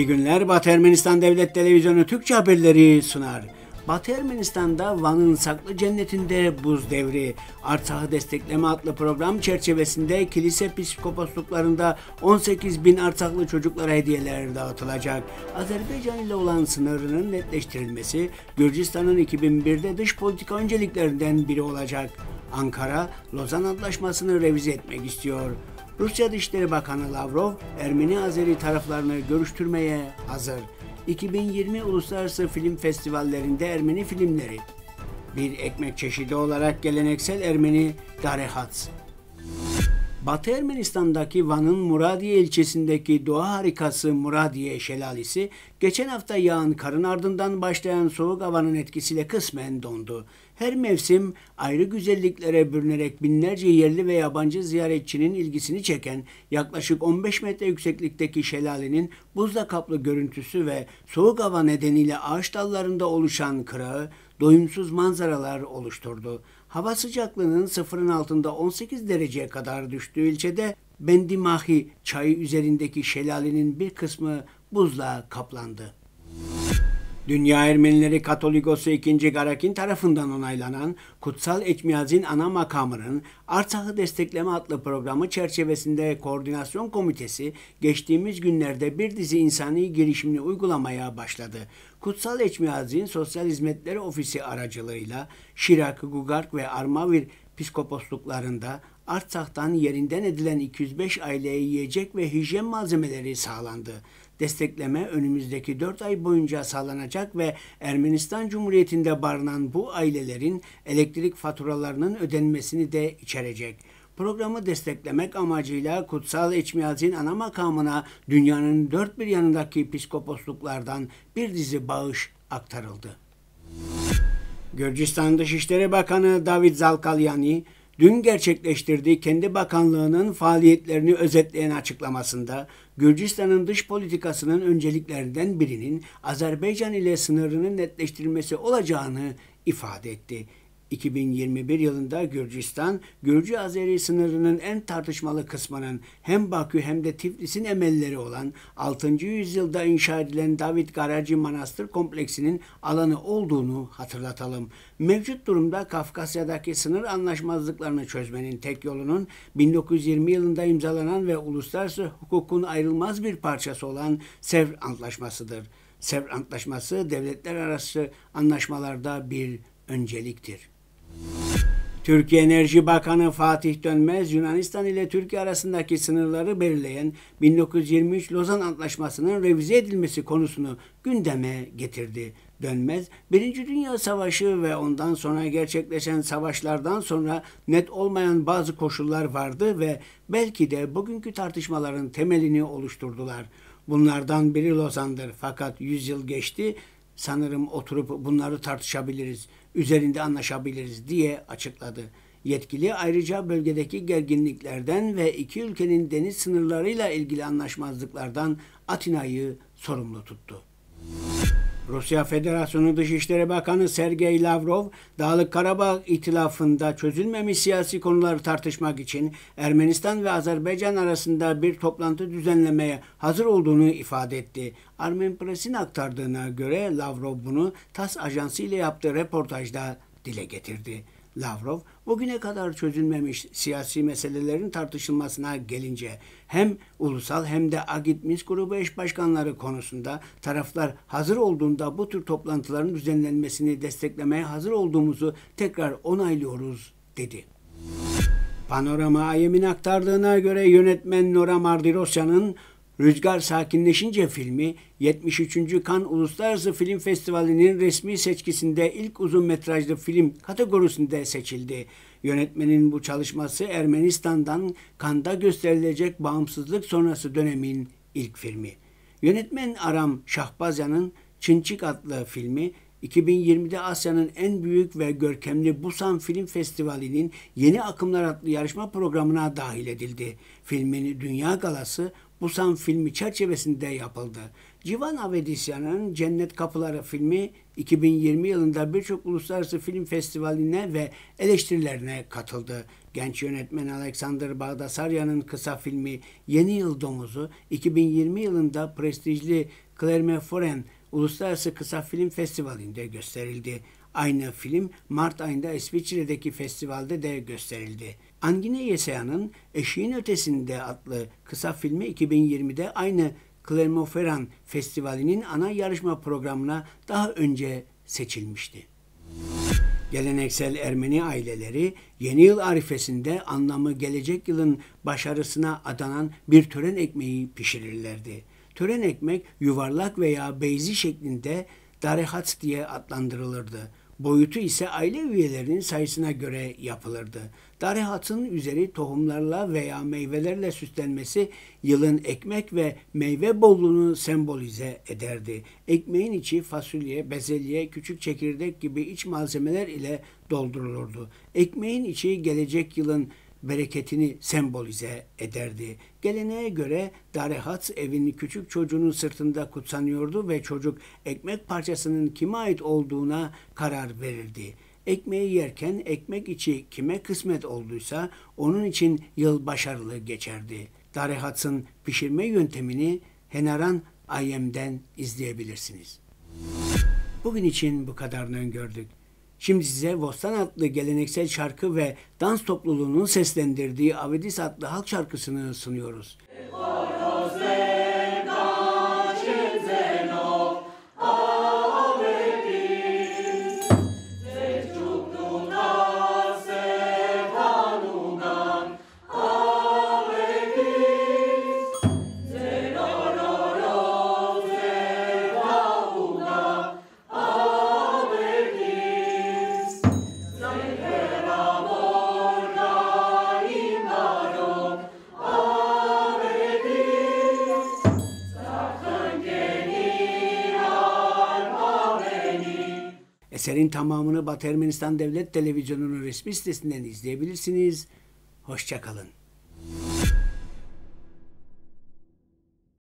İyi günler. Batı Ermenistan Devlet Televizyonu Türkçe haberleri sunar. Batı Ermenistan'da Van'ın saklı cennetinde buz devri, Artsakh'ı destekleme adlı program çerçevesinde kilise psikoposluklarında 18.000 Artsaklı çocuklara hediyeler dağıtılacak. Azerbaycan ile olan sınırının netleştirilmesi, Gürcistan'ın 2001'de dış politika önceliklerinden biri olacak. Ankara, Lozan Antlaşması'nı revize etmek istiyor. Rusya Dışişleri Bakanı Lavrov, Ermeni-Azeri taraflarını görüştürmeye hazır. 2020 Uluslararası Film Festivallerinde Ermeni filmleri. Bir ekmek çeşidi olarak geleneksel Ermeni Tarehats. Batı Ermenistan'daki Van'ın Muradiye ilçesindeki doğa harikası Muradiye şelalesi, geçen hafta yağan karın ardından başlayan soğuk havanın etkisiyle kısmen dondu. Her mevsim ayrı güzelliklere bürünerek binlerce yerli ve yabancı ziyaretçinin ilgisini çeken yaklaşık 15 metre yükseklikteki şelalenin buzla kaplı görüntüsü ve soğuk hava nedeniyle ağaç dallarında oluşan kırağı, doyumsuz manzaralar oluşturdu. Hava sıcaklığının sıfırın altında 18 dereceye kadar düştüğü ilçede Bendimahi çayı üzerindeki şelalenin bir kısmı buzla kaplandı. Dünya Ermenileri Katolikosu 2. Garakin tarafından onaylanan Kutsal Eçmiyazin ana makamının Artsakh'ı destekleme adlı programı çerçevesinde Koordinasyon Komitesi geçtiğimiz günlerde bir dizi insani girişimini uygulamaya başladı. Kutsal Eçmiyazin Sosyal Hizmetleri Ofisi aracılığıyla Şirak-ı Gugark ve Armavir psikoposluklarında Artsakh'tan yerinden edilen 205 aileye yiyecek ve hijyen malzemeleri sağlandı. Destekleme önümüzdeki 4 ay boyunca sağlanacak ve Ermenistan Cumhuriyeti'nde barınan bu ailelerin elektrik faturalarının ödenmesini de içerecek. Programı desteklemek amacıyla Kutsal Eçmiyazin ana makamına dünyanın dört bir yanındaki psikoposluklardan bir dizi bağış aktarıldı. Gürcistan Dışişleri Bakanı David Zalkalyani, dün gerçekleştirdiği kendi bakanlığının faaliyetlerini özetleyen açıklamasında Gürcistan'ın dış politikasının önceliklerinden birinin Azerbaycan ile sınırının netleştirilmesi olacağını ifade etti. 2021 yılında Gürcistan, Gürcü-Azeri sınırının en tartışmalı kısmının hem Bakü hem de Tiflis'in emelleri olan 6. yüzyılda inşa edilen David Garaci Manastır Kompleksinin alanı olduğunu hatırlatalım. Mevcut durumda Kafkasya'daki sınır anlaşmazlıklarını çözmenin tek yolunun 1920 yılında imzalanan ve uluslararası hukukun ayrılmaz bir parçası olan Sevr Antlaşması'dır. Sevr Antlaşması, devletler arası anlaşmalarda bir önceliktir. Türkiye Enerji Bakanı Fatih Dönmez, Yunanistan ile Türkiye arasındaki sınırları belirleyen 1923 Lozan Antlaşması'nın revize edilmesi konusunu gündeme getirdi. Dönmez, 1. Dünya Savaşı ve ondan sonra gerçekleşen savaşlardan sonra net olmayan bazı koşullar vardı ve belki de bugünkü tartışmaların temelini oluşturdular. Bunlardan biri Lozan'dır, fakat 100 yıl geçti, sanırım oturup bunları tartışabiliriz, üzerinde anlaşabiliriz diye açıkladı. Yetkili ayrıca bölgedeki gerginliklerden ve iki ülkenin deniz sınırlarıyla ilgili anlaşmazlıklardan Atina'yı sorumlu tuttu. Rusya Federasyonu Dışişleri Bakanı Sergey Lavrov, Dağlık Karabağ İtilafı'nda çözülmemiş siyasi konuları tartışmak için Ermenistan ve Azerbaycan arasında bir toplantı düzenlemeye hazır olduğunu ifade etti. Armenpress'in aktardığına göre Lavrov bunu Tass Ajansı ile yaptığı röportajda dile getirdi. Lavrov, bugüne kadar çözülmemiş siyasi meselelerin tartışılmasına gelince hem ulusal hem de AGİT Minsk Grubu eş başkanları konusunda taraflar hazır olduğunda bu tür toplantıların düzenlenmesini desteklemeye hazır olduğumuzu tekrar onaylıyoruz dedi. Panorama Ayem'in aktardığına göre yönetmen Nora Mardirosyan'ın Rüzgar Sakinleşince filmi 73. Kan Uluslararası Film Festivali'nin resmi seçkisinde ilk uzun metrajlı film kategorisinde seçildi. Yönetmenin bu çalışması Ermenistan'dan Kan'da gösterilecek bağımsızlık sonrası dönemin ilk filmi. Yönetmen Aram Şahbazyan'ın Çınçık adlı filmi 2020'de Asya'nın en büyük ve görkemli Busan Film Festivali'nin Yeni Akımlar adlı yarışma programına dahil edildi. Filmin Dünya Galası Busan filmi çerçevesinde yapıldı. Civan Avedisyan'ın Cennet Kapıları filmi 2020 yılında birçok uluslararası film festivaline ve eleştirilerine katıldı. Genç yönetmen Alexander Bağdasarya'nın kısa filmi Yeni Yıl Domuzu 2020 yılında prestijli Clermont-Ferrand Uluslararası Kısa Film Festivali'nde gösterildi. Aynı film Mart ayında İsviçre'deki festivalde de gösterildi. Angine Yesaya'nın Eşiğin Ötesinde adlı kısa filmi 2020'de aynı Clermont-Ferrand Festivali'nin ana yarışma programına daha önce seçilmişti. Geleneksel Ermeni aileleri yeni yıl arifesinde anlamı gelecek yılın başarısına adanan bir tören ekmeği pişirirlerdi. Tören ekmek yuvarlak veya beyzi şeklinde Tarehats diye adlandırılırdı. Boyutu ise aile üyelerinin sayısına göre yapılırdı. Tarehats'ın üzeri tohumlarla veya meyvelerle süslenmesi yılın ekmek ve meyve bolluğunu sembolize ederdi. Ekmeğin içi fasulye, bezelye, küçük çekirdek gibi iç malzemeler ile doldurulurdu. Ekmeğin içi gelecek yılın bereketini sembolize ederdi. Geleneğe göre Tarehats evin küçük çocuğunun sırtında kutsanıyordu ve çocuk ekmek parçasının kime ait olduğuna karar verirdi. Ekmeği yerken ekmek içi kime kısmet olduysa onun için yıl başarılı geçerdi. Tarehats'ın pişirme yöntemini Henaran Ayem'den izleyebilirsiniz. Bugün için bu kadarını gördük. Şimdi size Vostan adlı geleneksel şarkı ve dans topluluğunun seslendirdiği Avedis adlı halk şarkısını sunuyoruz. Eserin tamamını Batı Ermenistan Devlet Televizyonu'nun resmi sitesinden izleyebilirsiniz. Hoşça kalın.